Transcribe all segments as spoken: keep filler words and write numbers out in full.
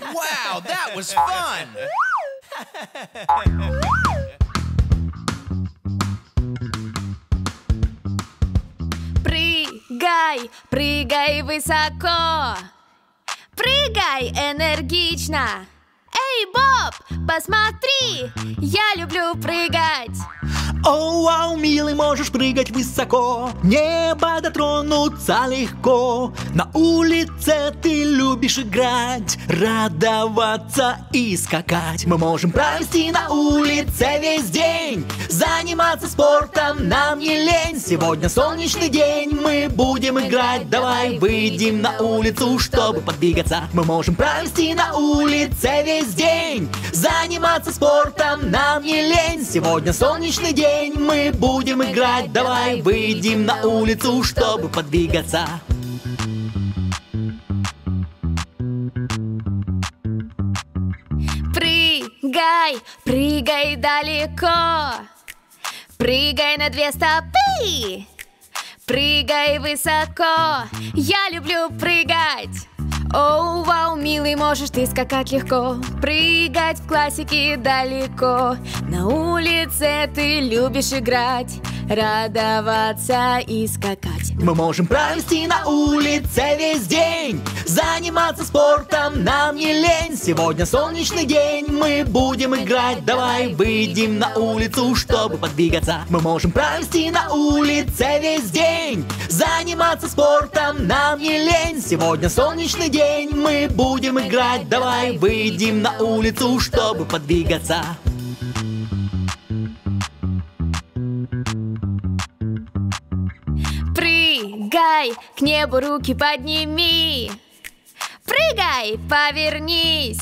Wow, that was fun! Прыгай, прыгай высоко! Прыгай энергично! Эй, Боб, посмотри! Я люблю прыгать! Оу, ау, милый, можешь прыгать высоко, неба дотронуться легко. На улице ты любишь играть, радоваться и скакать. Мы можем провести на улице весь день, заниматься спортом нам не лень. Сегодня солнечный день, мы будем играть. Давай выйдем на улицу, чтобы подвигаться. Мы можем провести на улице весь день, заниматься спортом нам не лень. Сегодня солнечный день, мы будем играть, давай выйдем на улицу, чтобы подвигаться. Прыгай, прыгай далеко, прыгай на две стопы, прыгай высоко, я люблю прыгать. Оу, вау, милый, можешь ты скакать легко, прыгать в классике далеко. На улице ты любишь играть, радоваться и скакать. Мы можем провести на улице весь день, заниматься спортом нам не лень. Сегодня солнечный день, мы будем играть. Давай выйдем на улицу, чтобы подвигаться. Мы можем провести на улице весь день, заниматься спортом нам не лень. Сегодня солнечный день, мы будем играть. Давай выйдем на улицу, чтобы подвигаться. Прыгай, к небу руки подними, прыгай, повернись.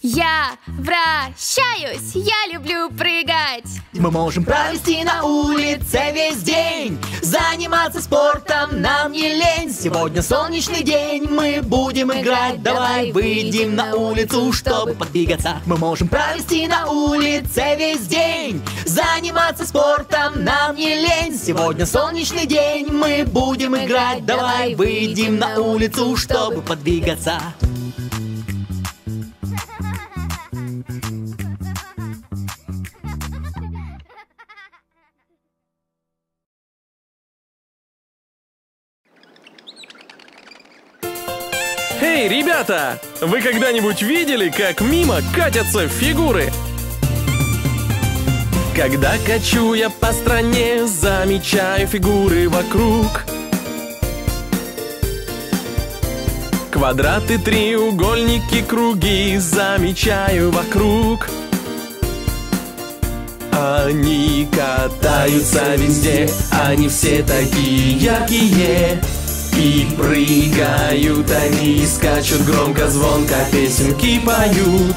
Я вращаюсь, я люблю прыгать. Мы можем провести на улице весь день, заниматься спортом нам не лень. Сегодня солнечный день, мы будем играть. Давай выйдем на улицу, чтобы подвигаться. Мы можем провести на улице весь день, заниматься спортом нам не лень. Сегодня солнечный день, мы будем играть. Давай выйдем на улицу, чтобы подвигаться. Эй, ребята! Вы когда-нибудь видели, как мимо катятся фигуры? Когда качу я по стране, замечаю фигуры вокруг. Квадраты, треугольники, круги замечаю вокруг. Они катаются везде, они все такие яркие. И прыгают они, скачут громко, звонко, песенки поют.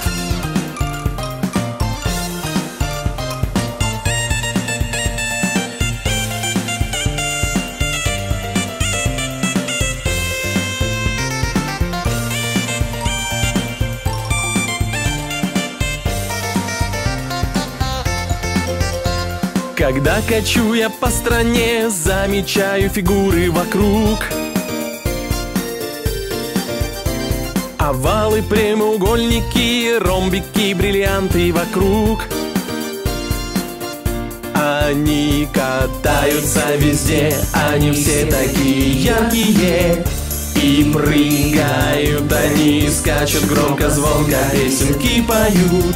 Когда качу я по стране, замечаю фигуры вокруг. Овалы, прямоугольники, ромбики, бриллианты вокруг. Они катаются везде, они все такие яркие. И прыгают они, скачут громко, звонко, песенки поют.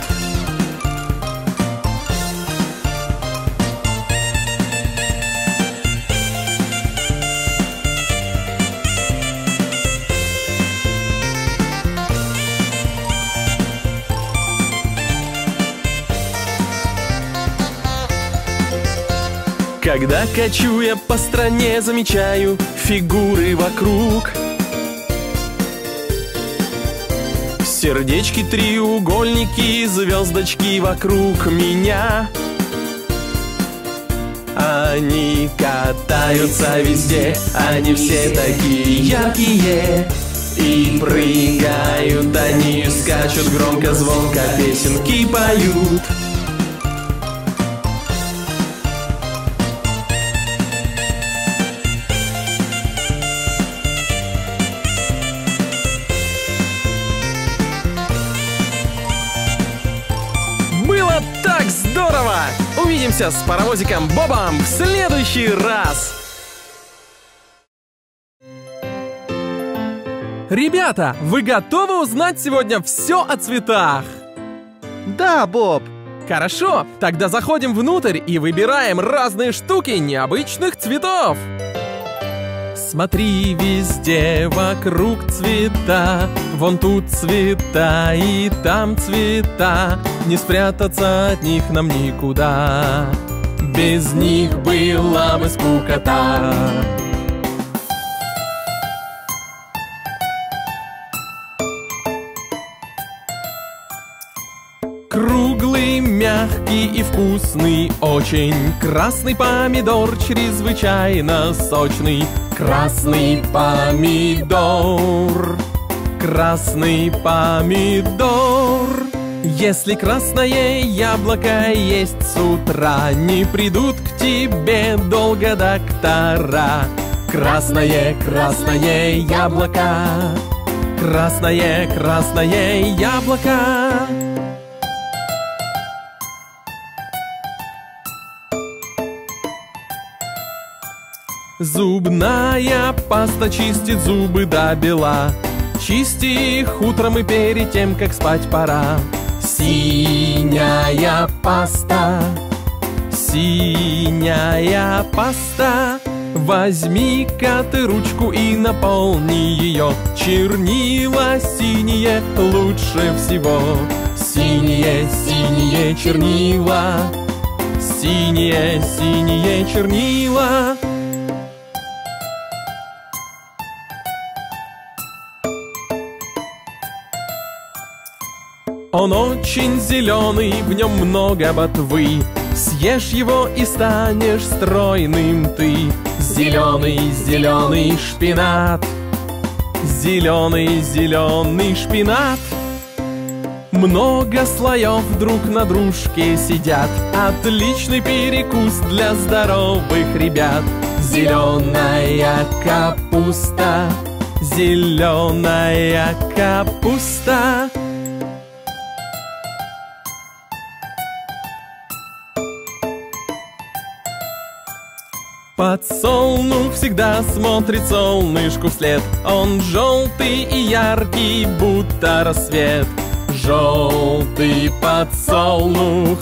Когда качу я по стране, замечаю фигуры вокруг. Сердечки, треугольники, звездочки вокруг меня. Они катаются везде, они все такие яркие. И прыгают они, скачут громко, звонко, песенки поют. было так здорово! Увидимся с паровозиком Бобом в следующий раз! Ребята, вы готовы узнать сегодня все о цветах? Да, Боб! Хорошо, тогда заходим внутрь и выбираем разные штуки необычных цветов. Смотри, везде вокруг цвета, вон тут цвета и там цвета, не спрятаться от них нам никуда, без них была бы скукота. Круглый, мягкий и вкусный очень, красный помидор чрезвычайно сочный. Красный помидор, красный помидор. Если красное яблоко есть с утра, не придут к тебе долго доктора. Красное, красное яблоко, красное, красное яблоко. Зубная паста чистит зубы до бела, чисти их утром и перед тем, как спать пора. Синяя паста, синяя паста. Возьми-ка ты ручку и наполни ее, чернила синие лучше всего. Синие, синие чернила, синие, синие чернила. Он очень зеленый, в нем много ботвы, съешь его и станешь стройным ты. Зеленый, зеленый шпинат, зеленый, зеленый шпинат. Много слоев друг на дружке сидят, отличный перекус для здоровых ребят. Зеленая капуста, зеленая капуста. Подсолнух всегда смотрит солнышку вслед, он желтый и яркий, будто рассвет. Желтый подсолнух,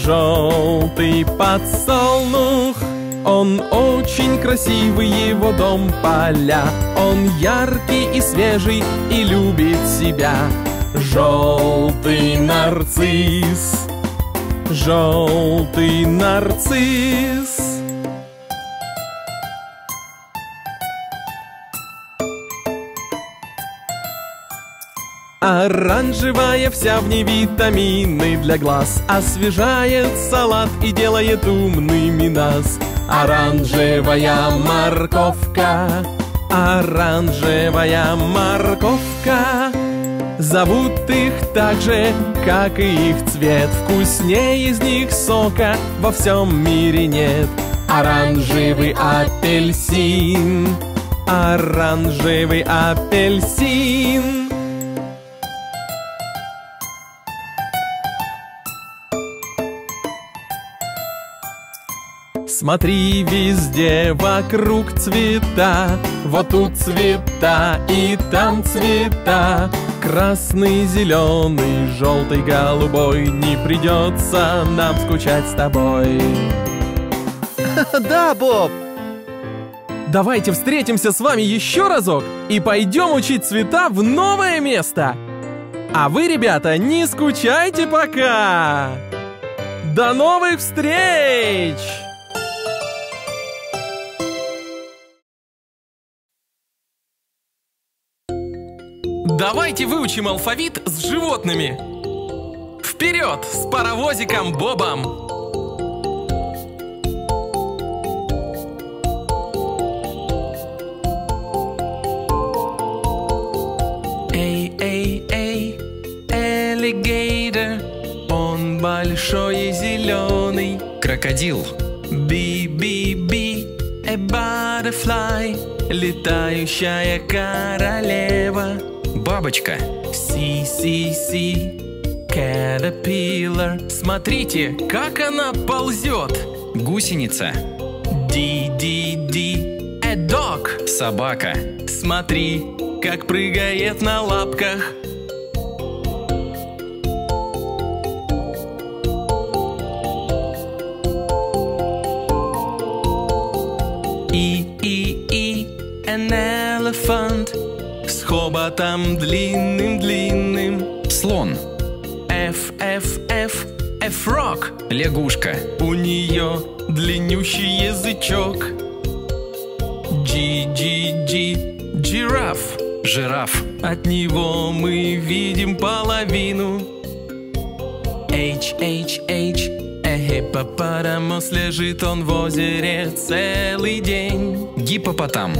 желтый подсолнух. Он очень красивый, его дом поля, он яркий и свежий и любит себя. Желтый нарцисс, желтый нарцисс. Оранжевая вся в ней витамины для глаз, освежает салат и делает умными нас. Оранжевая морковка, оранжевая морковка. Зовут их так же, как и их цвет, вкуснее из них сока во всем мире нет. Оранжевый апельсин, оранжевый апельсин. Смотри, везде вокруг цвета, вот тут цвета и там цвета. Красный, зеленый, желтый, голубой, не придется нам скучать с тобой. Да, Боб! Давайте встретимся с вами еще разок и пойдем учить цвета в новое место. А вы, ребята, не скучайте пока! До новых встреч! Давайте выучим алфавит с животными. Вперед с паровозиком Бобом! Эй, эй, эй, аллигейтор, он большой и зеленый. Крокодил. Би, би, би, a butterfly, летающая королева. Бабочка. Си-си-си, Caterpillar. Смотрите, как она ползет. Гусеница. Ди-ди-ди. A dog. Собака. Смотри, как прыгает на лапках. И-и-и. An elephant. С хоботом длинным-длинным. Слон. F-F-F. A frog. Лягушка. У нее длиннющий язычок. G-G-G. Giraffe. Жираф. От него мы видим половину. H-H-H. A hippopotamus. Лежит он в озере целый день. Гиппопотам.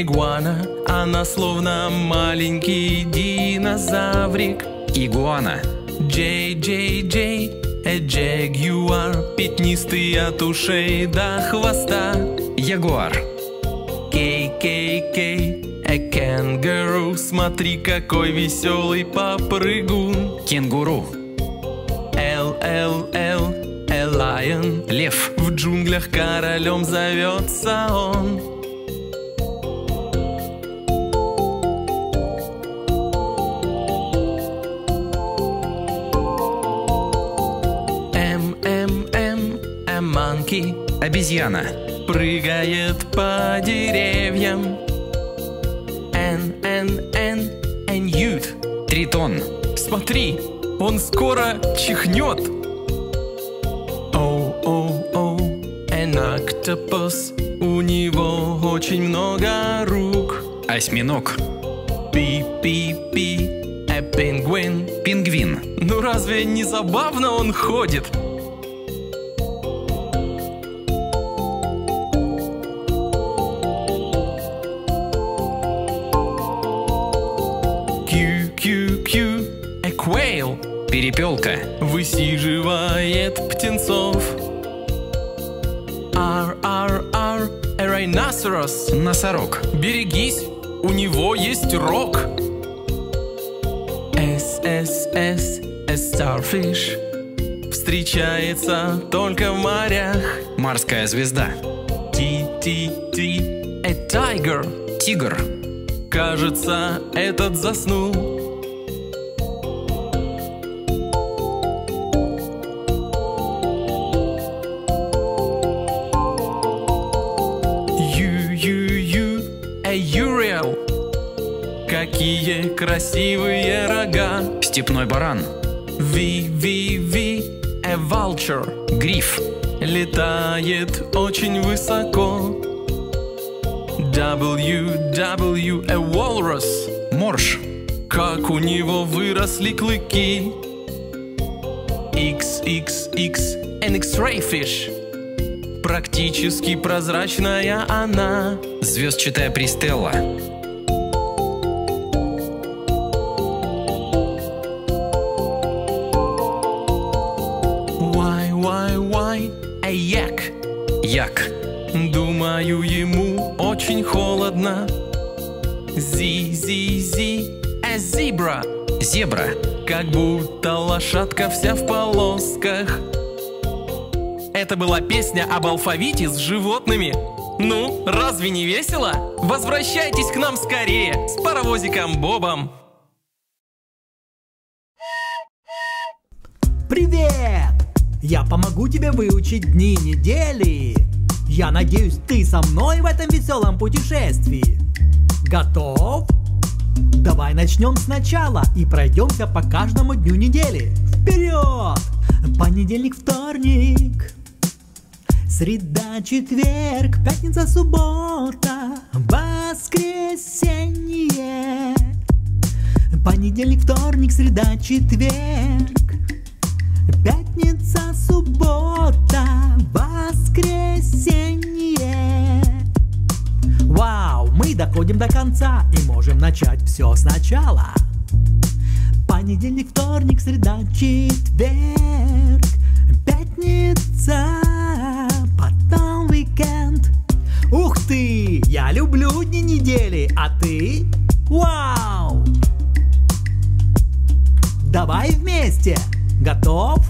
Игуана, она словно маленький динозаврик. Игуана. Джей-джей-джей, джегуар, пятнистый от ушей до хвоста. Ягуар. Кей-кей-кей, кенгуру, смотри, какой веселый попрыгун. Кенгуру. Л-л-л, лайон, лев. В джунглях королем зовется он. Обезьяна. Прыгает по деревьям. Н-н-н, ньют. Тритон. Смотри, он скоро чихнет. Оу-оу-оу, an octopus. У него очень много рук. Осьминог. Пи-пи-пи, a penguin. Пингвин. Ну разве не забавно он ходит? Перепелка. Высиживает птенцов. Ар-ар-ар, rhinoceros. Носорог. Берегись, у него есть рог. Эс-эс-эс, starfish. Встречается только в морях. Морская звезда. Ти-ти-ти, a tiger. Тигр. Кажется, этот заснул. Какие красивые рога. Степной баран. Ви-ви-ви, a vulture. Гриф. Летает очень высоко. дабл ю дабл ю, a walrus. Морж. Как у него выросли клыки. икс икс икс, an X-ray fish. Практически прозрачная она. Звездчатая пристелла. Як. Думаю, ему очень холодно. Зи-зи-зи, а зебра. Зебра. Как будто лошадка вся в полосках. Это была песня об алфавите с животными. Ну, разве не весело? Возвращайтесь к нам скорее с паровозиком Бобом. Привет! Я помогу тебе выучить дни недели. Я надеюсь, ты со мной в этом веселом путешествии. Готов? Давай начнем сначала и пройдемся по каждому дню недели. Вперед! Понедельник, вторник, среда, четверг, пятница, суббота, воскресенье. Понедельник, вторник, среда, четверг, пятница, суббота, воскресенье. Вау, мы доходим до конца и можем начать все сначала. Понедельник, вторник, среда, четверг, пятница, потом Я люблю дни недели, а ты? Вау! Давай вместе! Готов?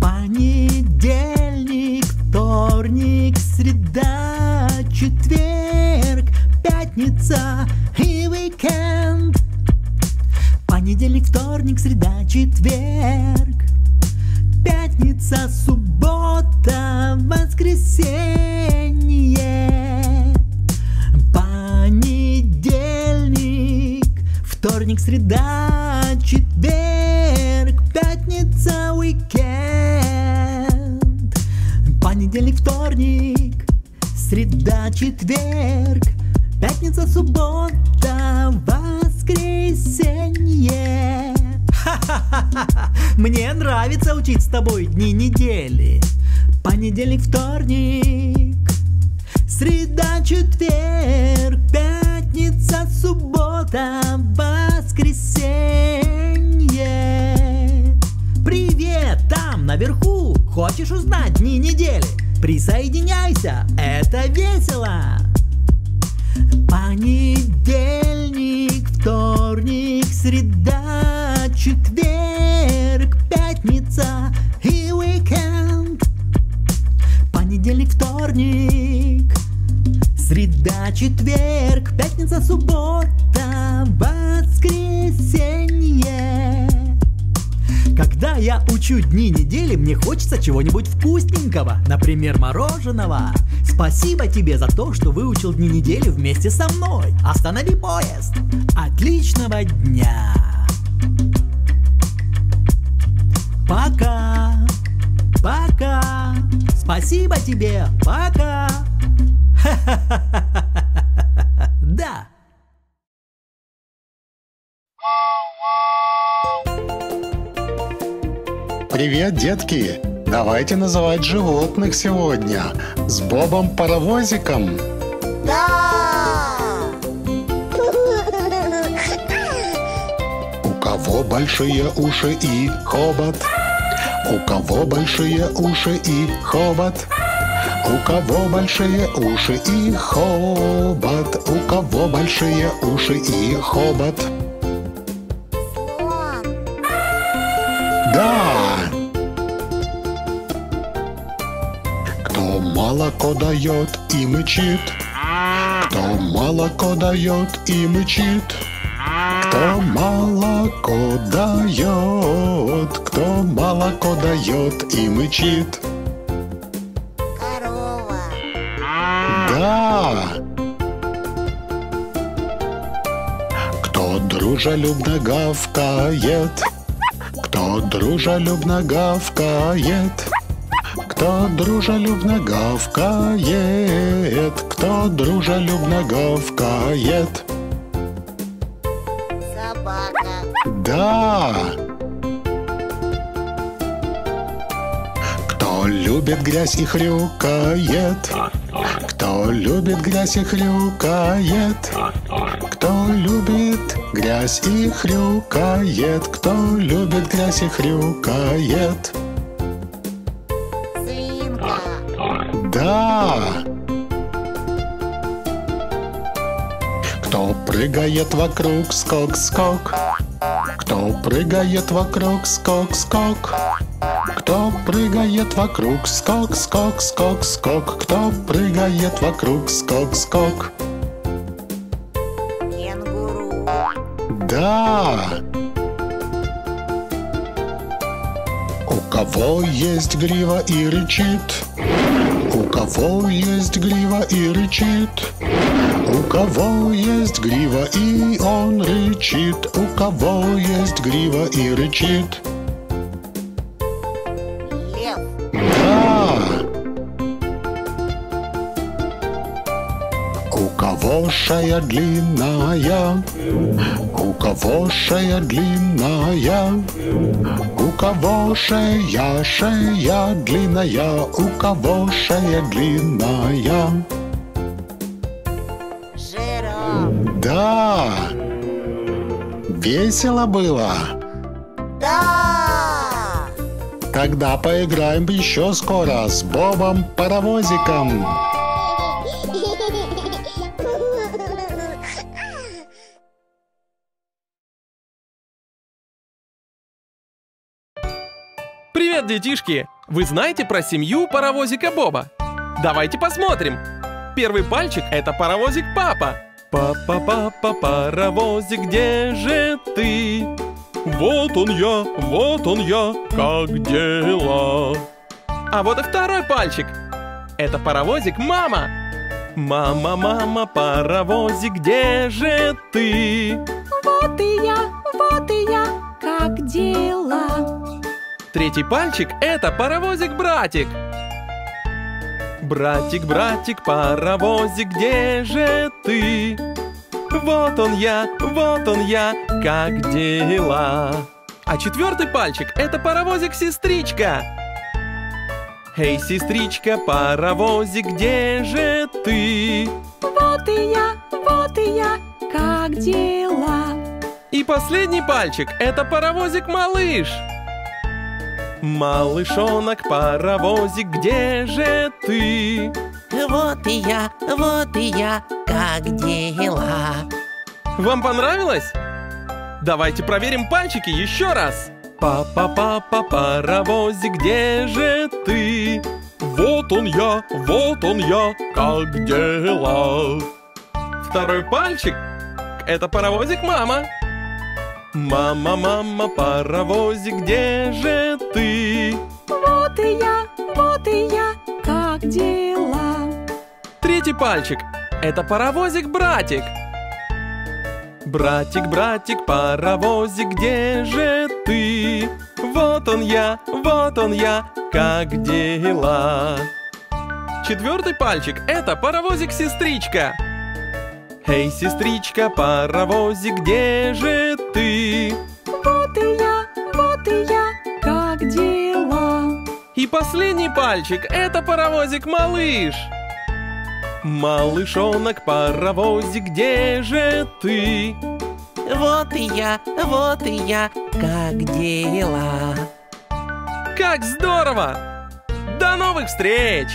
Понедельник, вторник, среда, четверг, пятница и уикенд. Понедельник, вторник, среда, четверг, пятница, суббота, воскресенье. Понедельник, вторник, среда, четверг, пятница, уикенд. Понедельник, вторник, среда, четверг, пятница, суббота, воскресенье. Ха-ха-ха-ха! Мне нравится учить с тобой дни недели. Понедельник, вторник, среда, четверг, пятница, суббота, воскресенье. Привет, там наверху! Хочешь узнать дни недели? Присоединяйся, это весело! Понедельник, вторник, среда, четверг, пятница и уикенд. Понедельник, вторник, среда, четверг, пятница, суббота, воскресенье. Когда я учу дни недели, мне хочется чего-нибудь вкусненького, например, мороженого. Спасибо тебе за то, что выучил дни недели вместе со мной. Останови поезд. Отличного дня. Пока. Пока. Спасибо тебе. Пока. Да. Привет, детки! Давайте называть животных сегодня с Бобом Паровозиком. Да! У кого большие уши и хобот? У кого большие уши и хобот? У кого большие уши и хобот? У кого большие уши и хобот? Да! Молоко дает и мычит. Кто молоко дает и мычит? Кто молоко дает? Кто молоко дает и мычит? Корова. Да. Кто дружелюбно гавкает? Кто дружелюбно гавкает? Кто дружелюбно гавкает? Кто дружелюбно гавкает? Собака. Да! Кто любит грязь и хрюкает? Кто любит грязь и хрюкает? Кто любит грязь и хрюкает? Кто любит грязь и хрюкает? Да! Кто прыгает вокруг, скок-скок? Кто прыгает вокруг, скок-скок? Кто прыгает вокруг, скок-скок-скок-скок? Кто прыгает вокруг, скок-скок? Кенгуру. Да! У кого есть грива и рычит? У кого есть грива и рычит? У кого есть грива и он рычит? У кого есть грива и рычит? Лев. Да! У кого шея длинная? У кого шея длинная? У кого шея, шея длинная? У кого шея длинная? Жираф. Да! Весело было? Да! Тогда поиграем еще скоро с Бобом Паровозиком. Привет, детишки! Вы знаете про семью паровозика Боба? Давайте посмотрим! Первый пальчик – это паровозик Папа. Папа-папа, паровозик, где же ты? Вот он я, вот он я, как дела? А вот и второй пальчик. Это паровозик Мама. Мама-мама, паровозик, где же ты? Вот и я, вот и я, как дела? Третий пальчик – это паровозик-братик. Братик-братик, паровозик, где же ты? Вот он я, вот он я, как дела? А четвертый пальчик – это паровозик-сестричка. Эй, сестричка, паровозик, где же ты? Вот и я, вот и я, как дела? И последний пальчик – это паровозик-малыш. Малышонок, паровозик, где же ты? Вот и я, вот и я, как дела? Вам понравилось? Давайте проверим пальчики еще раз. Папа-папа, паровозик, где же ты? Вот он я, вот он я, как дела? Второй пальчик – это паровозик Мама. Мама, мама, паровозик, где же ты? Вот и я, вот и я, как дела? Третий пальчик – это паровозик-братик. Братик, братик, паровозик, где же ты? Вот он я, вот он я, как дела? Четвертый пальчик – это паровозик-сестричка. Эй, сестричка, паровозик, где же ты? Вот и я, вот и я, как дела? И последний пальчик – это паровозик-малыш. Малышонок, паровозик, где же ты? Вот и я, вот и я, как дела? Как здорово! До новых встреч!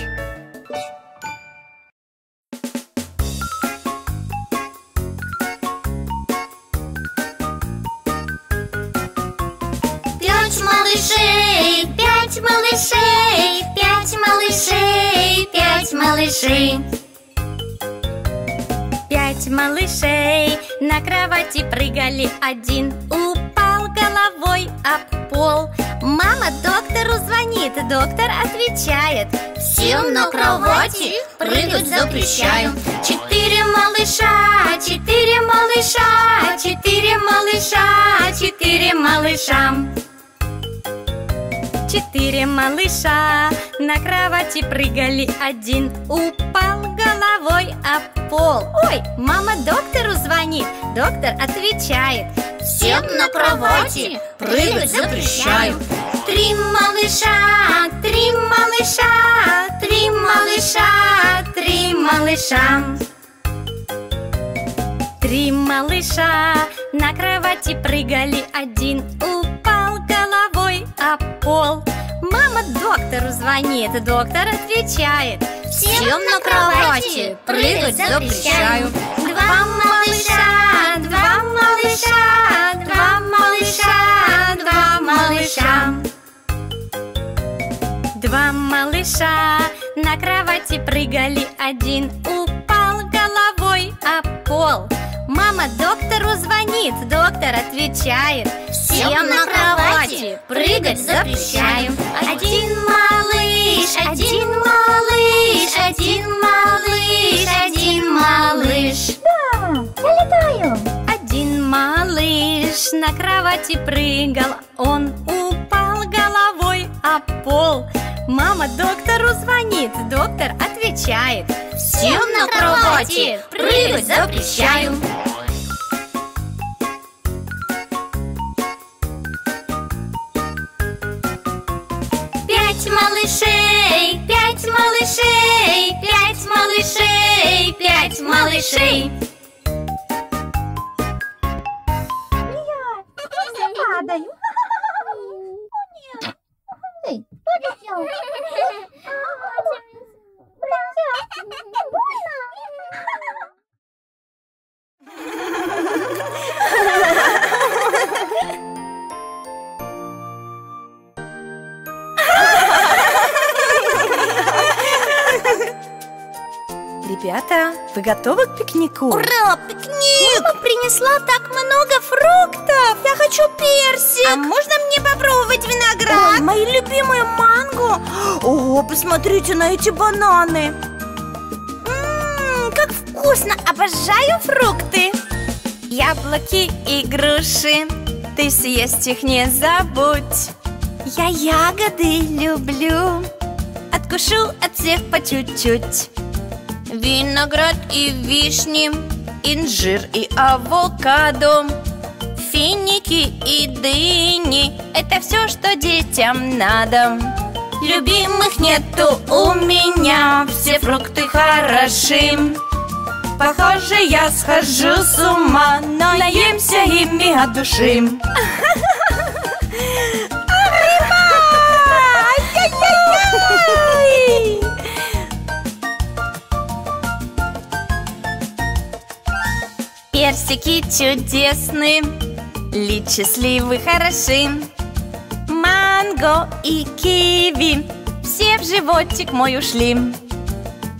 Малышей, пять малышей, пять малышей, пять малышей. Пять малышей на кровати прыгали, один упал головой об пол. Мама доктору звонит, доктор отвечает: всем на кровати прыгать запрещаю. Четыре малыша, четыре малыша, четыре малыша, четыре малыша. Четыре малыша на кровати прыгали, один упал головой об пол. Ой, мама доктору звонит, доктор отвечает: всем на кровати прыгать запрещаю. Три малыша, три малыша, три малыша, три малыша. Три малыша на кровати прыгали, один упал головой об пол. Мама доктору звонит, доктор отвечает: всем на кровати прыгать запрещаю. Два малыша, два малыша, два малыша, два малыша. Два малыша на кровати прыгали, один упал головой об пол. Мама доктору звонит, доктор отвечает: всем на кровати прыгать запрещаем. Один малыш, один малыш, один малыш, один малыш. Да, я летаю. Один малыш на кровати прыгал, он упал головой об пол. Мама доктору звонит, доктор отвечает: всем на кровати прыгать запрещаю. Пять малышей, пять малышей, пять малышей, пять малышей. Я падаю. Вы готовы к пикнику? Ура, пикник! Мама принесла так много фруктов! Я хочу персик! А можно мне попробовать виноград? Ой, мои любимые манго! О, посмотрите на эти бананы! Ммм, как вкусно! Обожаю фрукты! Яблоки и груши, ты съесть их не забудь! Я ягоды люблю, откушу от всех по чуть-чуть. Виноград и вишни, инжир и авокадо, финики и дыни – это все, что детям надо. Любимых нету у меня, все фрукты хороши. Похоже, я схожу с ума, но наемся ими от души. Персики чудесны, личи, сливы хороши, манго и киви все в животик мой ушли.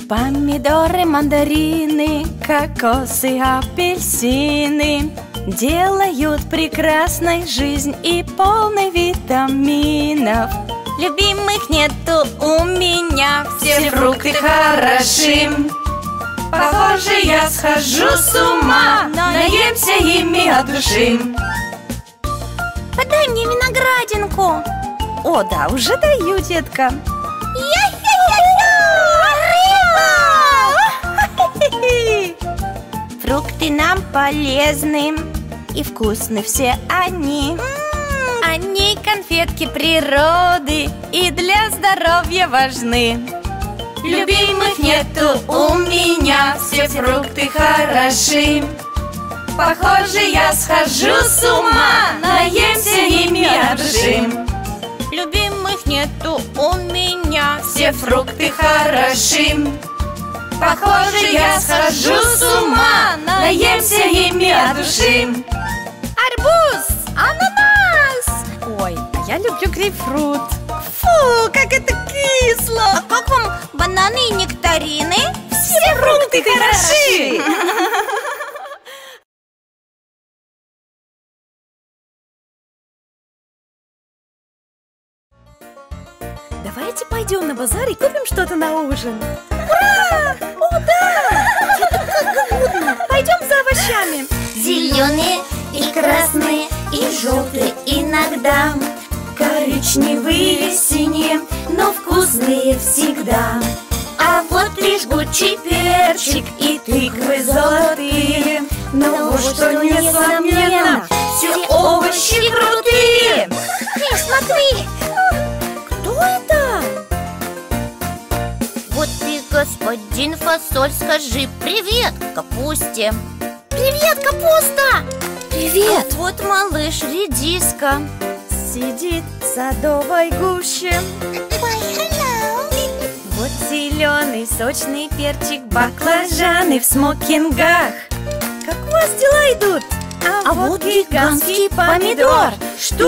Помидоры, мандарины, кокосы, апельсины делают прекрасной жизнь и полной витаминов. Любимых нету у меня, все фрукты хороши. Похоже, я схожу с ума, но наемся ими от души. Подай мне виноградинку. О, да, уже даю, детка. Фрукты нам полезны, и вкусны все они. Они конфетки природы и для здоровья важны. Любимых нету у меня, все фрукты хороши. Похоже, я схожу с ума, наемся ими от души. Любимых нету у меня, все фрукты хороши. Похоже, я схожу с ума, наемся ими от души. Арбуз, ананас. Ой, а я люблю грейпфрут. Фу, как это кисло! А как вам бананы и нектарины? Все, Все фрукты, фрукты хороши! Давайте пойдем на базар и купим что-то на ужин. Ура! О, да! Как трудно! Пойдем за овощами. Зеленые и красные, и желтые иногда. Коричневые, синие, но вкусные всегда. А вот и жгучий перчик, и тыквы золотые. Но вот что несомненно, все овощи крутые. Ты смотри! Кто это? Вот ты, господин Фасоль, скажи привет капусте. Привет, капуста! Привет! А вот малыш редиска сидит в садовой гуще. Вот зеленый сочный перчик, баклажаны в смокингах. Как у вас дела идут? А, а вот гигантский помидор. Что?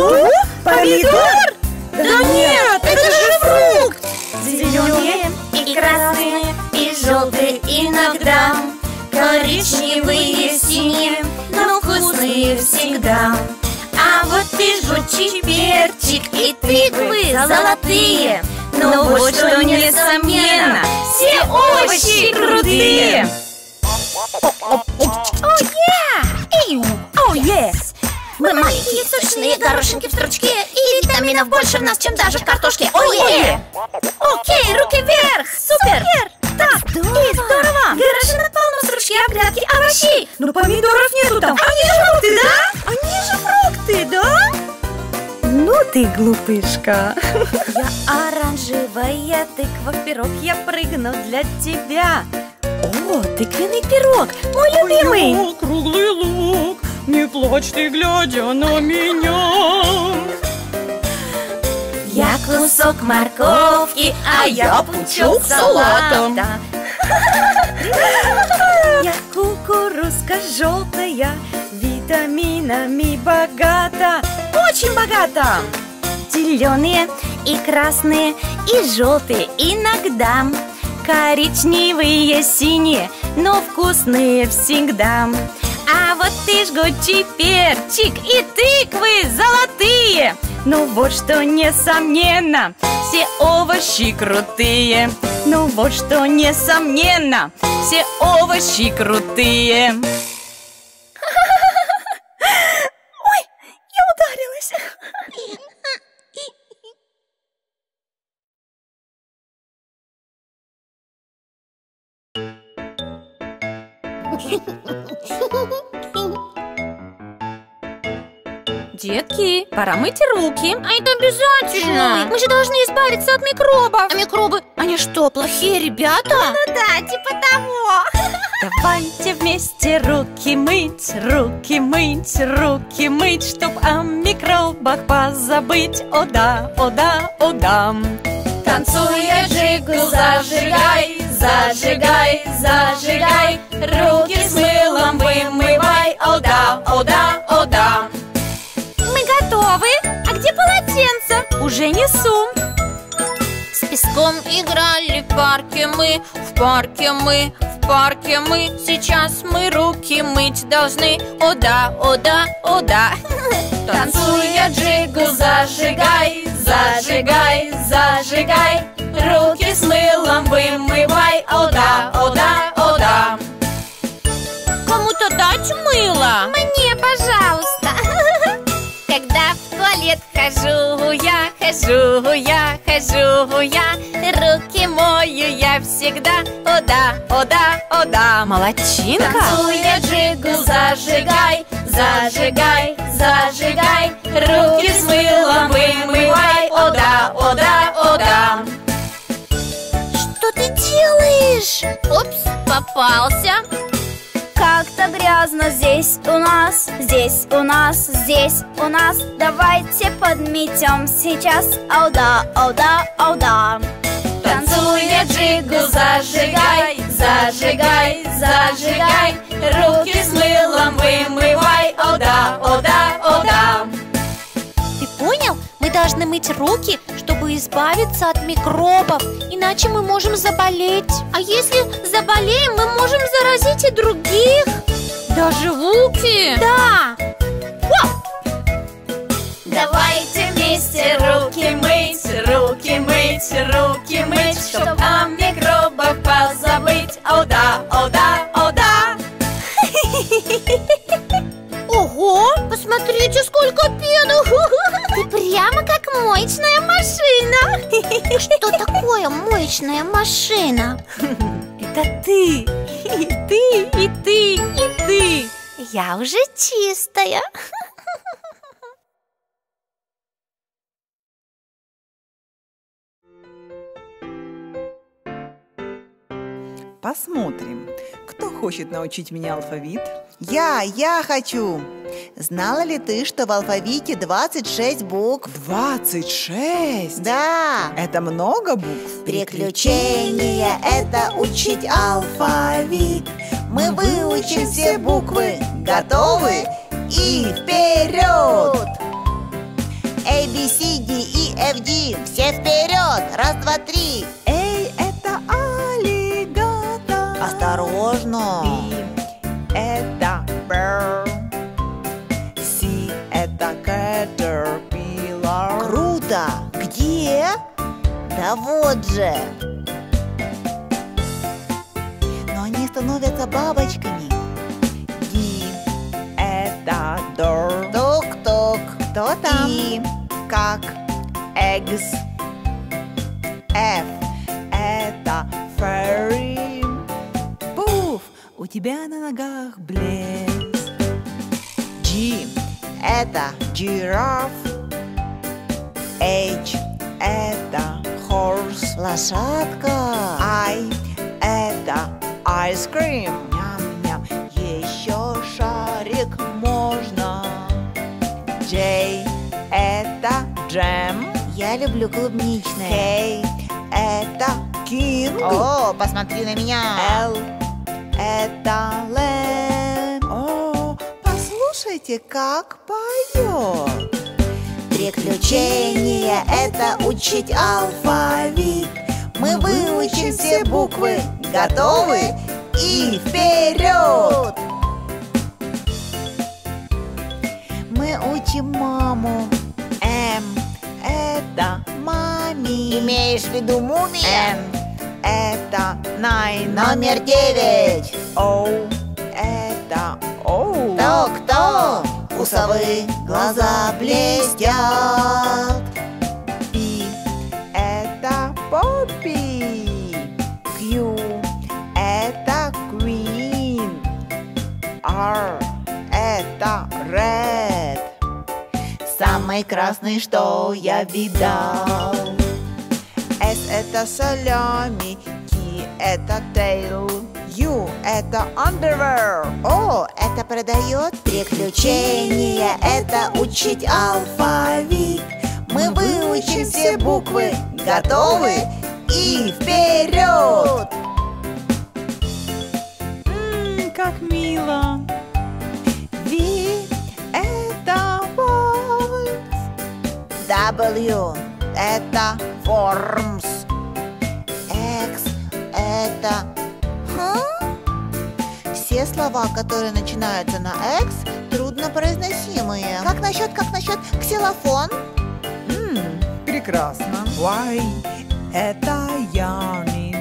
Помидор? Да, да нет, это, это же фрукт! Зеленые и красные, и желтые иногда. Коричневые, синие, но вкусные всегда. А вот и жгучий перчик, и тыквы золотые. Но вот что несомненно, все овощи крутые. О, е! О, е! Мы маленькие, сочные, горошинки в стручке. И витаминов больше в нас, чем даже в картошке. О, е! Окей, руки вверх! Супер! Так, и здорово! Гаражи наполнены стручки, грядки, овощи. Но помидоров нету там. Они же фрукты, да? Они же фрукты. Ты, да? Ну ты глупышка. Я оранжевая тыква, в пирог я прыгну для тебя. О, тыквенный пирог, мой любимый. Лук, круглый лук, не плачь ты, глядя на меня. Я кусок морковки, а я пучок салата. Я кукурузка желтая, витаминами богата, очень богата. Зеленые и красные, и желтые иногда. Коричневые, синие, но вкусные всегда. А вот ты жгучий перчик и тыквы золотые. Ну вот что несомненно, все овощи крутые. Ну вот что несомненно, все овощи крутые. Ой, я ударилась. Детки, пора мыть руки. А это обязательно. Мы же должны избавиться от микробов. А микробы, они что, плохие ребята? Ну да, типа того. Давайте вместе руки мыть, руки мыть, руки мыть, чтоб о микробах позабыть. О да, о да, о да. Танцуя джигу, зажигай, зажигай, зажигай, руки с мылом вымывай, о да, о да, о да. Мы готовы, а где полотенце? Уже несу. С песком играли в парке мы, в парке мы, в парке мы. Сейчас мы руки мыть должны, о да, о да, о да. Танцуя джигу, зажигай, зажигай, зажигай, руки с мылом вымывай, о да, о да, о да. Кому-то дать мыло? Мне, пожалуйста. Когда в туалет хожу я, хожу я, хожу я, руки мою я всегда, о да, о да, о да. Молодчинка. Танцуя джигу, зажигай, зажигай, зажигай, руки с мылом вымывай, о да, о да, о да. Что ты делаешь? Упс, попался. Как-то грязно здесь у нас, здесь у нас, здесь у нас. Давайте подметем сейчас, о да, о да, о да. Танцуя джигу, зажигай, зажигай, зажигай, руки с мылом вымывай, о да, о да, о да. Ты понял? Мы должны мыть руки, чтобы избавиться от микробов, иначе мы можем заболеть. А если заболеем, мы можем заразить и других. Даже Луки? Да. О! Давайте вместе руки мыть, руки мыть, руки мыть, чтобы о микробах позабыть. О да, о да, о да. Ого, посмотрите, сколько пены! Ты прямо как моечная машина! Что такое моечная машина? Это ты, и ты, и ты, и ты! Я уже чистая! Посмотрим, кто хочет научить меня алфавит? Я, я хочу! Знала ли ты, что в алфавите двадцать шесть букв? двадцать шесть? Да! Это много букв? Приключения – это учить алфавит. Мы выучим все буквы. Готовы? И вперед! A, B, C, D, E, F, G. Все вперед! Раз, два, три! Осторожно! B – это bear, C – это caterpillar. Круто! Где? Да вот же! Но они становятся бабочками. D – это door. Ток-ток! Кто там? И как? Eggs. F – это fairy. У тебя на ногах блеск. G – это giraffe. H – это horse. Лошадка. I – это ice cream. Ням-ням. Еще шарик можно. J – это джем. Я люблю клубничное. K – это king. О, посмотри на меня. L – это лэм. О, послушайте, как поет. Приключения – это учить алфавит. Мы выучим все буквы. Готовы? И и вперед! Мы учим маму. М – это маме. Имеешь в виду мумия? М – это най. Номер девять. О – это оу. Ток-ток. У совы глаза блестят. Пи – это Поппи. Кью – это Queen. Р – это Red. Самый красный, что я видал. С – это салями. Т – это Tail. U – это underwear. О, это продает приключения. Это учить алфавит. Мы выучим все буквы. Готовы? И вперед! Ммм, как мило! V – это Worms. W – это Forms. X – это... Все слова, которые начинаются на «экс», трудно произносимые. Как насчет, как насчет ксилофон? Ммм, прекрасно. Why? Это ями.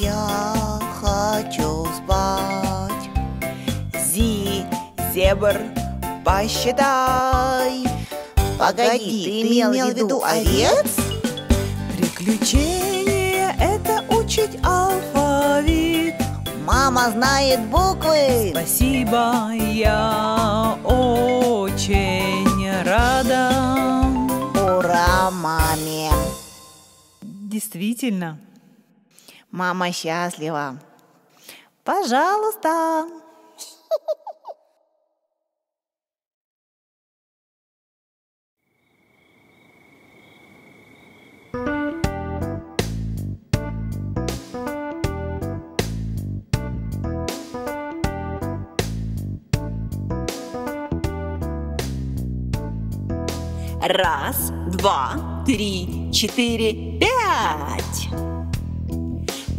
Я хочу спать. Зи, зебр, посчитай. Погоди, ты имел в виду овец? Приключение – это учить алфавит. Мама знает буквы. Спасибо, я очень рада. Ура, маме! Действительно, мама счастлива. Пожалуйста. Раз, два, три, четыре, пять.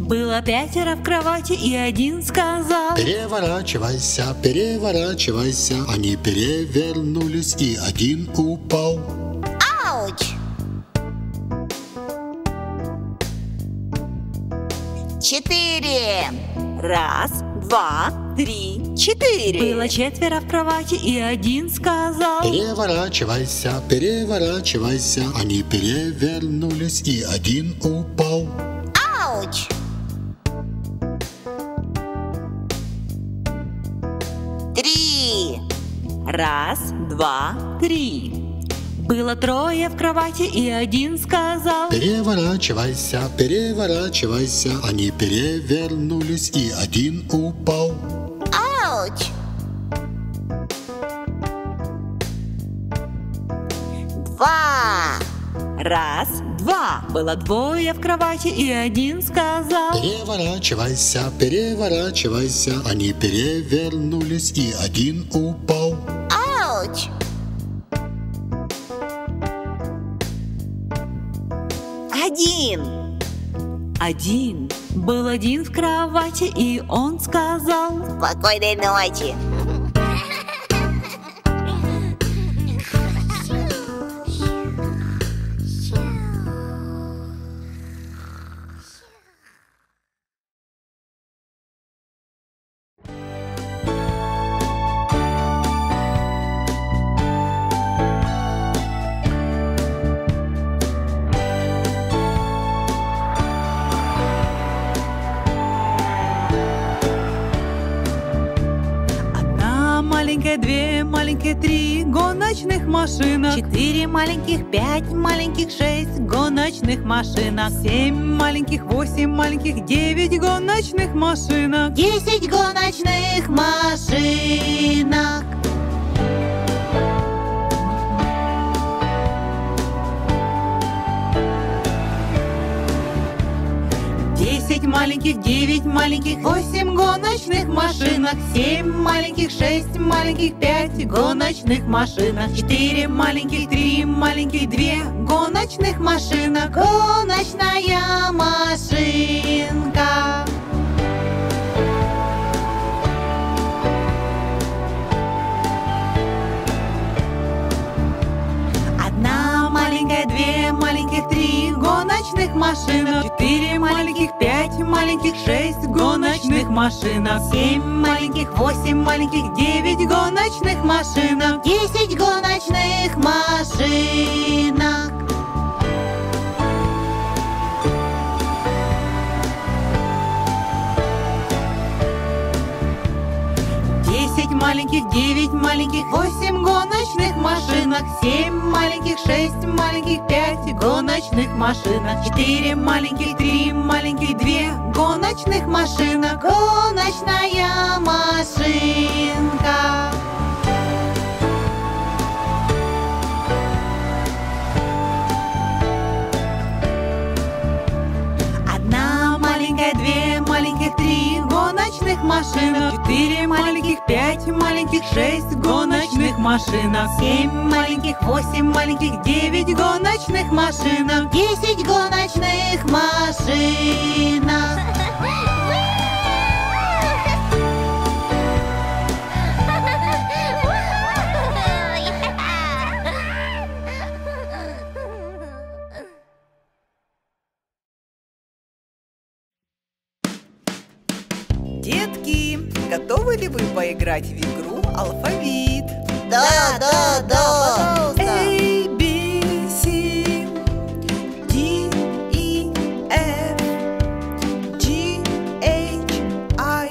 Было пятеро в кровати, и один сказал: переворачивайся, переворачивайся. Они перевернулись, и один упал. Ауч! Четыре. Раз, два, три, четыре. Было четверо в кровати, и один сказал: переворачивайся, переворачивайся. Они перевернулись, и один упал. Ауч! Три. Раз, два, три. Было трое в кровати, и один сказал: переворачивайся, переворачивайся. Они перевернулись, и один упал. Ауч! Два! Раз, два. Было двое в кровати, и один сказал: переворачивайся, переворачивайся. Они перевернулись, и один упал. Ауч! Один. Один. Был один в кровати, и он сказал: спокойной ночи. Три гоночных машинок. Четыре маленьких, пять маленьких, шесть гоночных машинок. Семь маленьких, восемь маленьких, девять гоночных машинок. Десять гоночных машинок. Десять маленьких, девять маленьких, восемь гоночных машинок, семь маленьких, шесть маленьких, пять гоночных машинок, четыре маленьких, три маленьких, две гоночных машинок. Гоночная машинка. маленьких, пять маленьких, шесть гоночных машинок, семь маленьких, восемь маленьких, девять гоночных машинок, десять гоночных машинок. Маленьких, девять маленьких, восемь гоночных машинок, семь маленьких, шесть маленьких, пять гоночных машинок, четыре маленьких, три маленьких, две гоночных машинок, гоночная машинка. Две маленьких, три гоночных машинок, четыре маленьких, пять маленьких, шесть гоночных машинок, семь маленьких, восемь маленьких, девять гоночных машинок, десять гоночных машинок. Готовы ли вы поиграть в игру алфавит? Да, да, да, да, пожалуйста. A, B, C, D, E, F, G, H, I,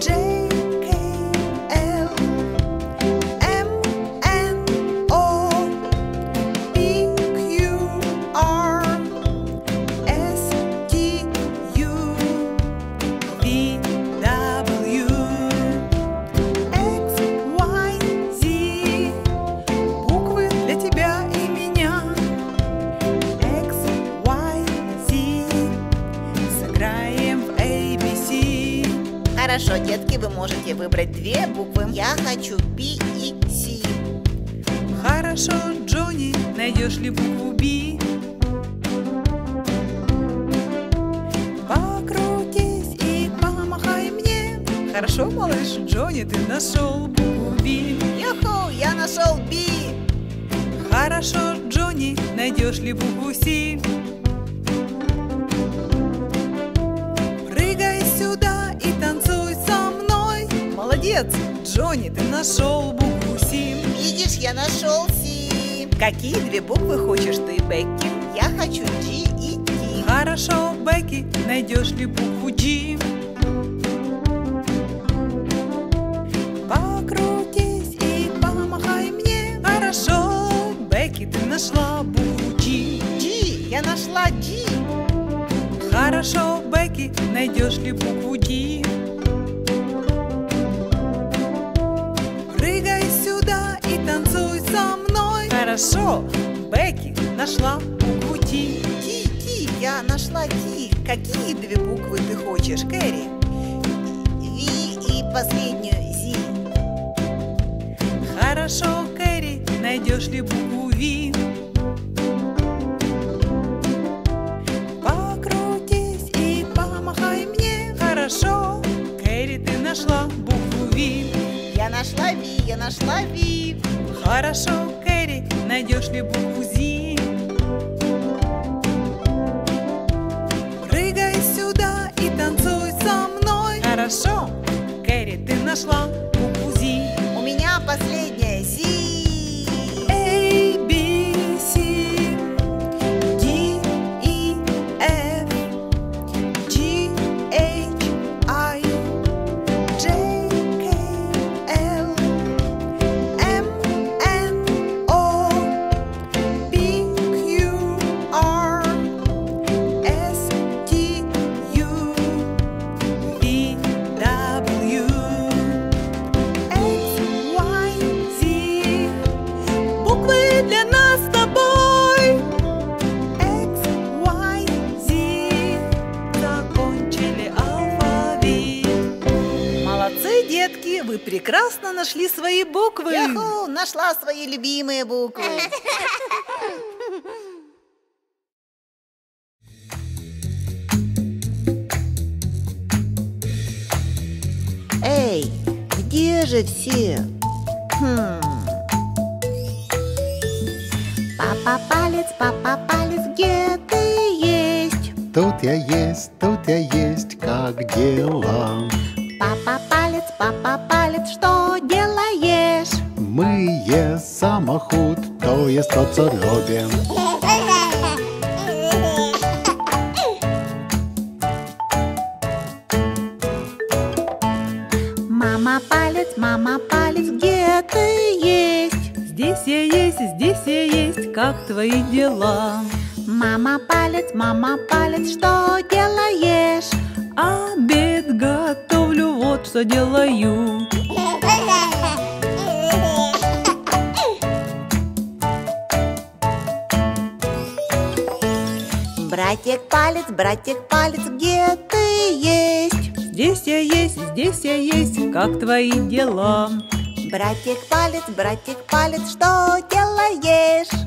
J, K, L, M, N, O, P, Q, R, S, T, U, V, Хорошо, детки, вы можете выбрать две буквы. Я хочу B и C. Хорошо, Джонни, найдешь ли букву B? Покрутись и помахай мне. Хорошо, малыш Джонни, ты нашел букву B. Юху, я нашел B. Хорошо, Джонни, найдешь ли букву C? Прыгай сюда и танцуй. Молодец, Джонни, ты нашел букву Си. Видишь, я нашел Си. Какие две буквы хочешь ты, Бекки? Я хочу Джи и Ти. Хорошо, Бекки, найдешь ли букву Джи? Покрутись и помахай мне. Хорошо, Бекки, ты нашла букву Джи. Джи, я нашла Джи. Хорошо, Бекки, найдешь ли букву Джи? Прыгай сюда и танцуй со мной. Хорошо, Бекки нашла букву Ти. Ти, Ти, я нашла Ти. Какие две буквы ты хочешь, Кэрри? Ви и последнюю Зи. Хорошо, Кэрри, найдешь ли букву Ви? Покрутись и помахай мне. Хорошо, Кэрри, ты нашла букву Ви. Я нашла Ви, я нашла Ви. Хорошо, Кэрри, найдешь ли букву Зи? Прыгай сюда и танцуй со мной. Хорошо, Кэрри, ты нашла букву Зи. У меня последняя Зи. Эй, Би. Вы прекрасно нашли свои буквы. Яху, нашла свои любимые буквы. Эй, где же все? Хм. Папа палец, папа палец, где ты есть? Тут я есть, тут я есть, как дела? Папа палец, папа палец, что делаешь? Мы есть самоход, то есть поцарапин. Мама палец, мама палец, где ты есть? Здесь я есть, здесь я есть, как твои дела? Мама палец, мама палец, что делаешь? Обед готовлю, вот что делаю. Братик палец, братик палец, где ты есть? Здесь я есть, здесь я есть, как твои дела? Братик палец, братик палец, что делаешь?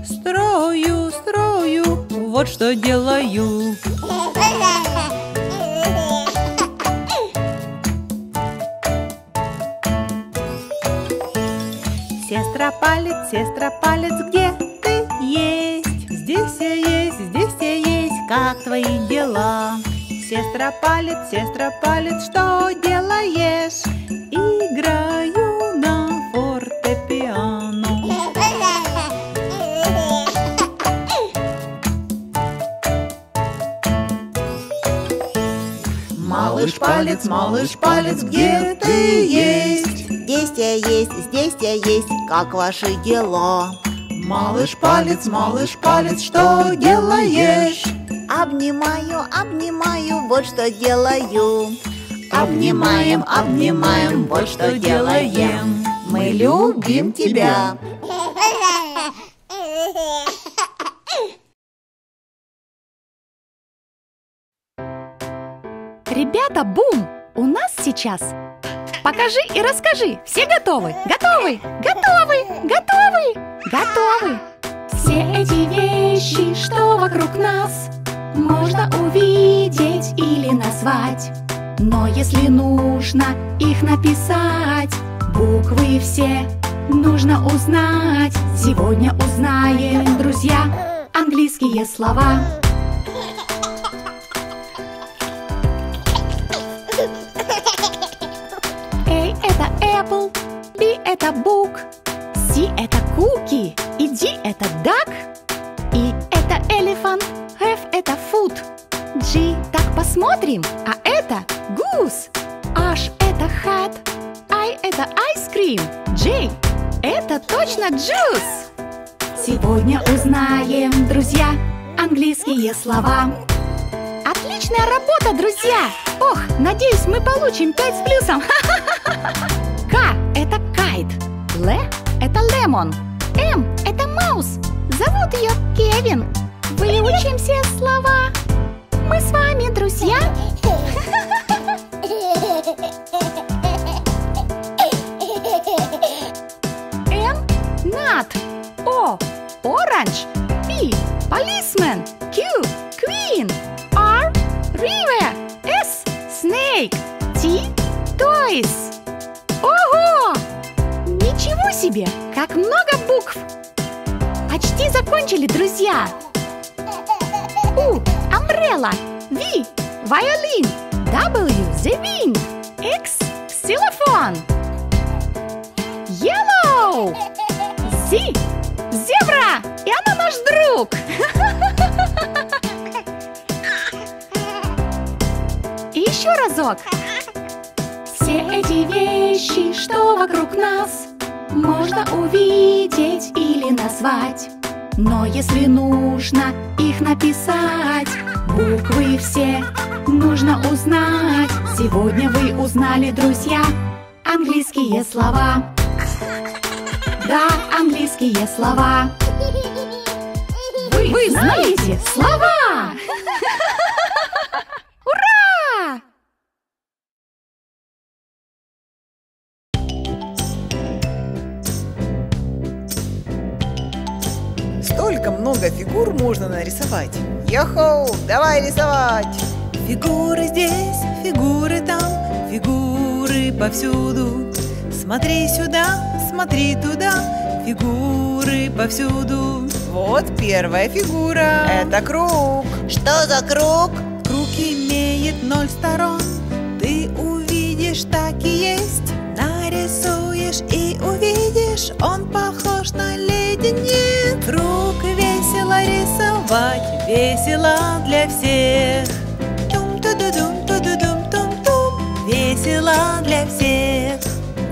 Строю, строю, вот что делаю. Сестра палец, сестра палец, где ты есть? Здесь я есть, здесь я есть, как твои дела? Сестра палец, сестра палец, что делаешь? Играю. Малыш палец, малыш палец, где ты есть? Здесь я есть, здесь я есть, как ваши дела? Малыш палец, малыш палец, что делаешь? Обнимаю, обнимаю, вот что делаю. Обнимаем, обнимаем, вот что делаем. Мы любим тебя. Ребята, бум! У нас сейчас покажи и расскажи. Все готовы? Готовы? Готовы? Готовы? Готовы? Все эти вещи, что вокруг нас, можно увидеть или назвать. Но если нужно их написать, буквы все нужно узнать. Сегодня узнаем, друзья, английские слова. A это apple, B это book, C это cookie, и D это duck, E это elephant, F это food, G так посмотрим, а это goose, H это hat, I это ice cream, J это точно juice. Сегодня узнаем, друзья, английские слова. Отличная работа, друзья! Ох, надеюсь, мы получим пять с плюсом. К – это кайт, Л – это лемон, М – это маус, зовут ее Кевин. Выучим все слова. Мы с вами, друзья. Н – нат, О – оранж, П – полисмен, Q – квин, R – river, S – snake, T – toys. Ого! Ничего себе! Как много букв! Почти закончили, друзья! У – umbrella, V – violin, W – the wind, X – xylophone, Yellow, Z – зебра! И она наш друг! И еще разок! Все эти вещи, что вокруг нас, можно увидеть или назвать. Но если нужно их написать, буквы все нужно узнать. Сегодня вы узнали, друзья, английские слова. Да, английские слова. Вы, вы знаете слова! Ура! Столько много фигур можно нарисовать. Йо-хоу, давай рисовать! Фигуры здесь, фигуры там, фигуры повсюду. Смотри сюда, смотри туда, фигуры повсюду. Вот первая фигура. Это круг. Что за круг? ноль сторон. Ты увидишь, так и есть. Нарисуешь и увидишь, он похож на леденец. Круг весело рисовать, весело для всех. Тум-ту-ду-дум-ту-ду-дум-тум-тум, весело для всех.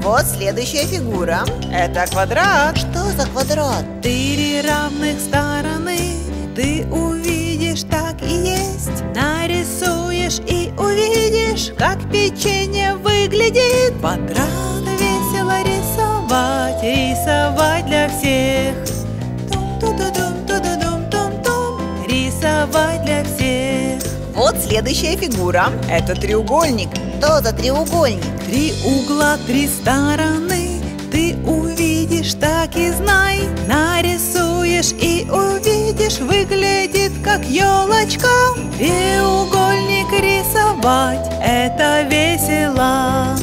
Вот следующая фигура. Это квадрат. Что за квадрат? Четыре равных стороны. Ты увидишь, так и есть. Нарисуешь и увидишь, как печенье выглядит. Квадрат весело рисовать, рисовать для всех. Тум-ту-ду-дум-ту-ду-дум-тум-тум, рисовать для всех. Вот следующая фигура. Это треугольник. Что за треугольник? Три угла, три стороны. Ты увидишь, так и знай. Нарисуешь и увидишь, выглядит как елочка. Треугольник рисовать, это весело.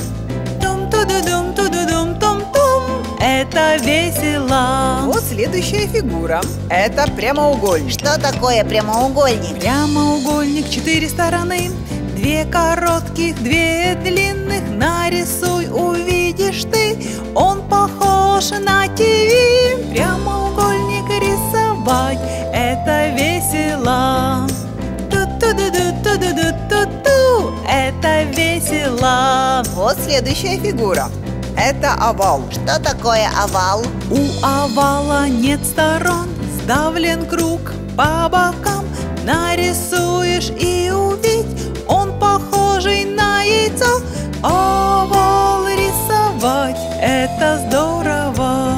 Тум-ту-ду-дум-ту-ду-дум-тум-тум, это весело. Вот следующая фигура. Это прямоугольник. Что такое прямоугольник? Прямоугольник, четыре стороны. Две коротких, две длинных, нарисуй, увидишь ты, он похож на ТВ. Прямоугольник рисовать, это весело. Ту-ту-ду-ту-ду-ту-ту, это весело. Вот следующая фигура. Это овал. Что такое овал? У овала нет сторон, сдавлен круг по бокам. Нарисуешь и увидишь, он похожий на яйцо. Овал рисовать, это здорово.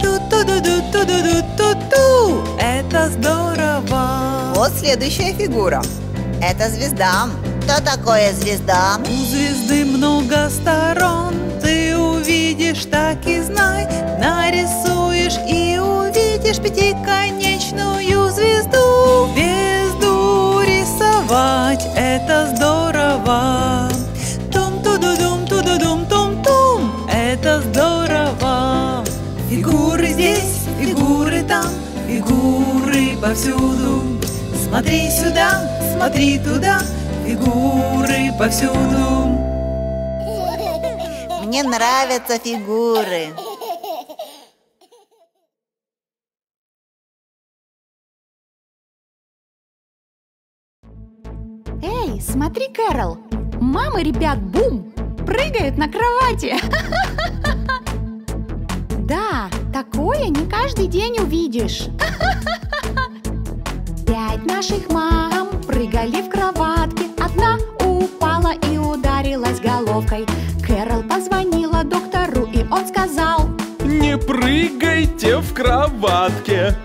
Ту-ту-ду-ду-ту-ду-ту-ту, это здорово. Вот следующая фигура. Это звезда. Что такое звезда? У звезды много сторон. Ты увидишь, так и знай. Нарисуешь и увидишь пятиконечную звезду. Звезду рисовать, это здорово. Тум-ту-ду-дум-ту-ду-дум-тум-тум, это здорово. Фигуры здесь, фигуры там, фигуры повсюду. Смотри сюда, смотри туда, фигуры повсюду. Мне нравятся фигуры. Эй, смотри, Кэрол! Мамы ребят Бум прыгают на кровати. Да, такое не каждый день увидишь. Пять наших мам прыгали в кроватке. Одна упала и ударилась головкой. Кэрол позвонила доктору, и он сказал: не прыгайте в кроватке.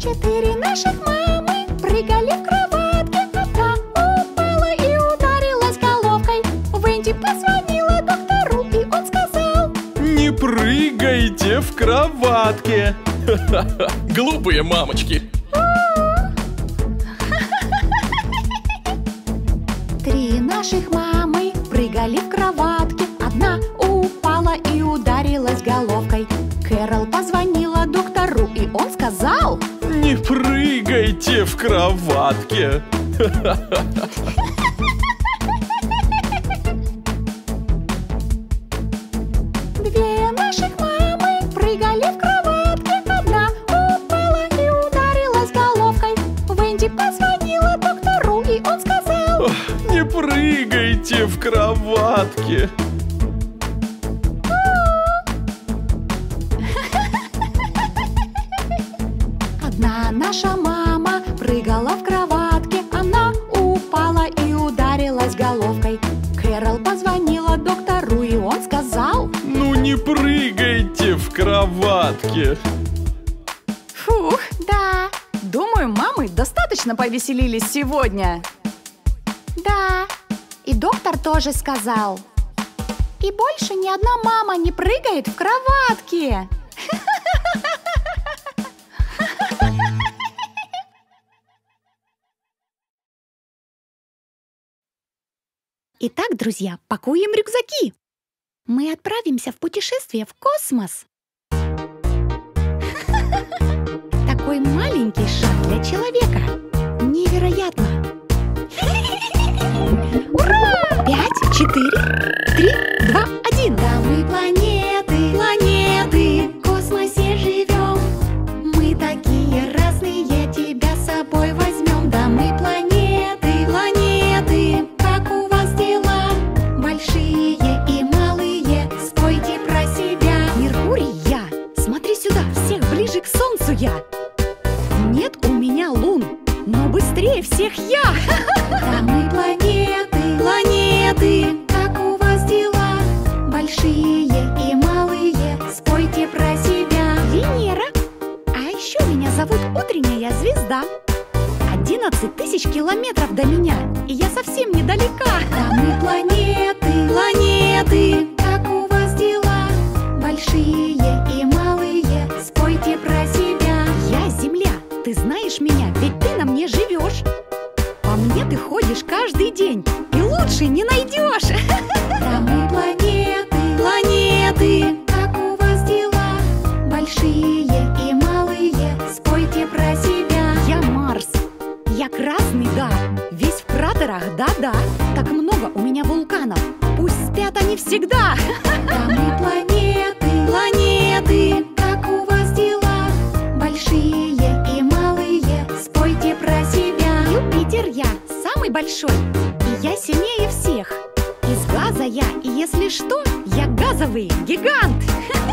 Четыре наших мамы прыгали в кроватке. Одна упала и ударилась головкой. Венди позвонила доктору, и он сказал: не прыгайте в кроватке. Глупые мамочки. Три наших мамы прыгали в кроватке. Одна упала и ударилась головкой. Кэрол позвонила доктору, и он сказал: не прыгайте в кроватке. Две наших мамы прыгали в кроватке. Одна упала и ударилась головкой. Венди позвонила доктору, и он сказал: не прыгайте в кроватке. Наша мама прыгала в кроватке. Она упала и ударилась головкой. Кэрол позвонила доктору, и он сказал: ну не прыгайте в кроватке. Фух, да. Думаю, мамы достаточно повеселились сегодня. Да, и доктор тоже сказал. И больше ни одна мама не прыгает в кроватке. Итак, друзья, пакуем рюкзаки. Мы отправимся в путешествие в космос. Какой маленький шаг для человека! Невероятно! Ура! Пять, четыре, три, два, один! Да, мы планеты, планеты, в космосе живем. Мы такие разные, тебя с собой возьмем. Да, мы планеты, планеты, как у вас дела? Большие и малые, спойте про себя. Меркурий я, смотри сюда, всех ближе к солнцу я. Нет у меня лун, но быстрее всех я. Да, мы планеты, планеты, как у вас дела? Большие и малые, спойте про себя. Венера, а еще меня зовут утренняя звезда. Одиннадцать тысяч километров до меня, и я совсем недалека. Да, мы планеты, планеты, как у вас дела? Большие и малые, спойте про себя. Я Земля, ты знаешь меня, ведь ты на мне живешь. По мне ты ходишь каждый день, и лучше не найдешь. Да, мы планеты, планеты, как у вас дела? Большие и малые, спойте про себя. Я Марс, я красный, да, весь в кратерах, да-да. Так много у меня вулканов, пусть спят они всегда. Да, мы планеты, планеты, как у вас дела? Большие и малые, спойте про себя. Юпитер я, самый большой, и я сильнее всех. Из газа я, и если что, я газовый гигант.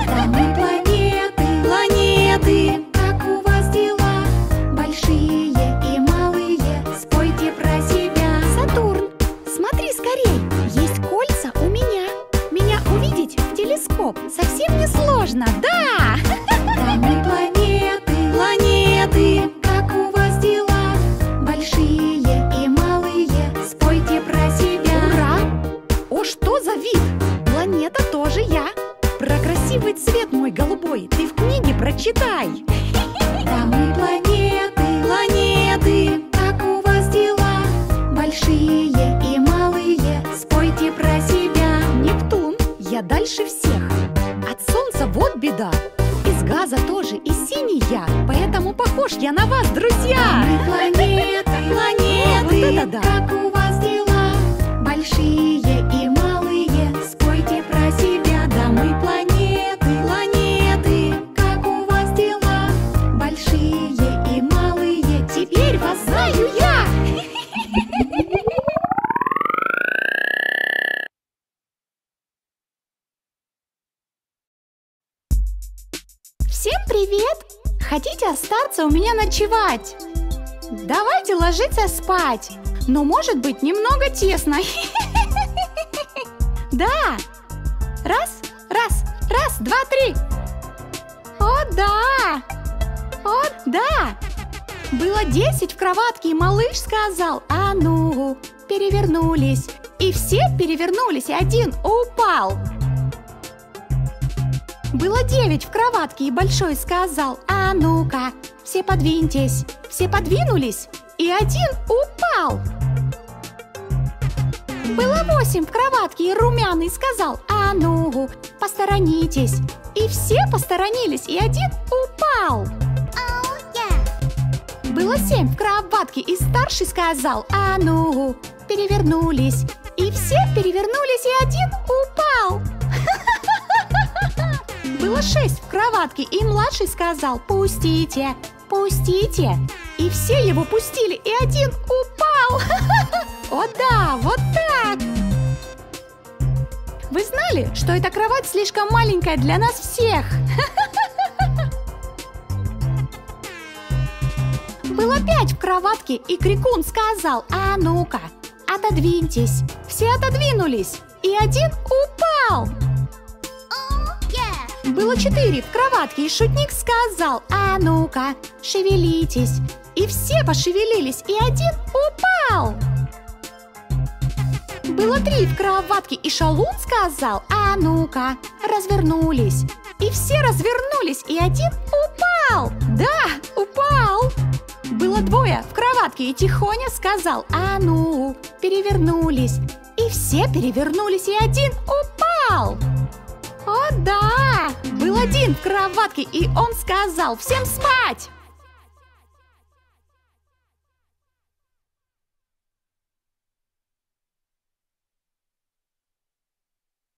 Да, мы планеты, планеты, как у вас дела? Большие и малые, спойте про себя. Сатурн, смотри скорей, есть кольца у меня. Меня увидеть в телескоп совсем не сложно, да! Да, мы планеты, планеты, как у вас дела? Большие и малые, спойте про себя. Ура! О, что за вид! Планета тоже я. Про красивый цвет мой голубой ты в книге прочитай. Да, мы планеты, планеты, как у вас дела? Большие и малые, спойте про себя. Нептун, я дальше всех. От солнца вот беда. Из газа тоже и синий я, поэтому похож я на вас, друзья. Да, мы планеты, планеты, вот да. Как у вас дела? Большие и малые, спойте про себя. Да, мы планеты, планеты, как у вас дела? Большие и малые, теперь вас знаю я. Всем привет! Хотите остаться у меня ночевать? Давайте ложиться спать, но может быть немного тесно. Да! Раз, раз, раз, два, три! О, да! О, да! Было десять в кроватке, и малыш сказал: а ну, перевернулись! И все перевернулись, и один упал! Было девять в кроватке, и большой сказал: а ну-ка, все подвиньтесь. Все подвинулись, и один упал. Было восемь в кроватке, и румяный сказал: а ну, посторонитесь. И все посторонились, и один упал. Oh, yeah. Было семь в кроватке, и старший сказал: а ну, перевернулись. И все перевернулись, и один упал. Было шесть в кроватке, и младший сказал: пустите, пустите. И все его пустили, и один упал. О да, вот так. Вы знали, что эта кровать слишком маленькая для нас всех? Было пять в кроватке, и крикун сказал: а ну-ка, отодвиньтесь. Все отодвинулись, и один упал. Было четыре в кроватке, и шутник сказал: а ну-ка, шевелитесь. И все пошевелились, и один упал. Было три в кроватке, и шалун сказал: а ну-ка, развернулись. И все развернулись, и один упал. Да, упал. Было двое в кроватке, и тихоня сказал: а ну, перевернулись. И все перевернулись, и один упал. О да! Был один в кроватке, и он сказал: всем спать!